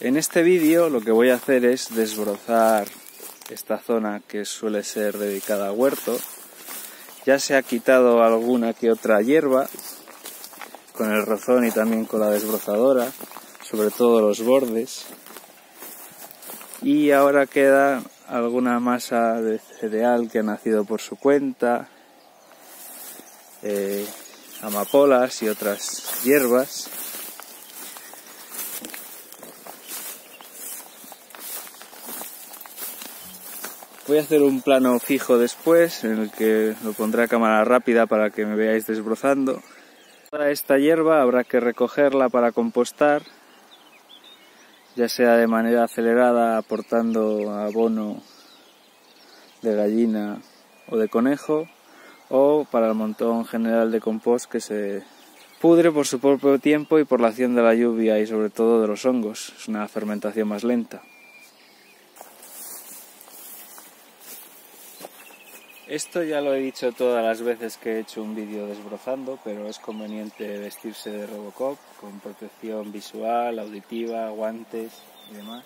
En este vídeo lo que voy a hacer es desbrozar esta zona que suele ser dedicada a huerto. Ya se ha quitado alguna que otra hierba con el rozón y también con la desbrozadora, sobre todo los bordes. Y ahora queda alguna masa de cereal que ha nacido por su cuenta, amapolas y otras hierbas. Voy a hacer un plano fijo después, en el que lo pondré a cámara rápida para que me veáis desbrozando. Toda esta hierba habrá que recogerla para compostar, ya sea de manera acelerada aportando abono de gallina o de conejo, o para el montón general de compost que se pudre por su propio tiempo y por la acción de la lluvia y sobre todo de los hongos. Es una fermentación más lenta. Esto ya lo he dicho todas las veces que he hecho un vídeo desbrozando, pero es conveniente vestirse de Robocop con protección visual, auditiva, guantes y demás.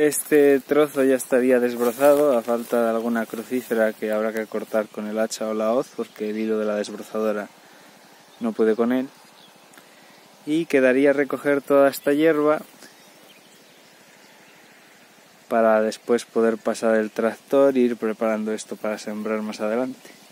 Este trozo ya estaría desbrozado, a falta de alguna crucífera que habrá que cortar con el hacha o la hoz, porque el hilo de la desbrozadora no puede con él. Y quedaría recoger toda esta hierba para después poder pasar el tractor e ir preparando esto para sembrar más adelante.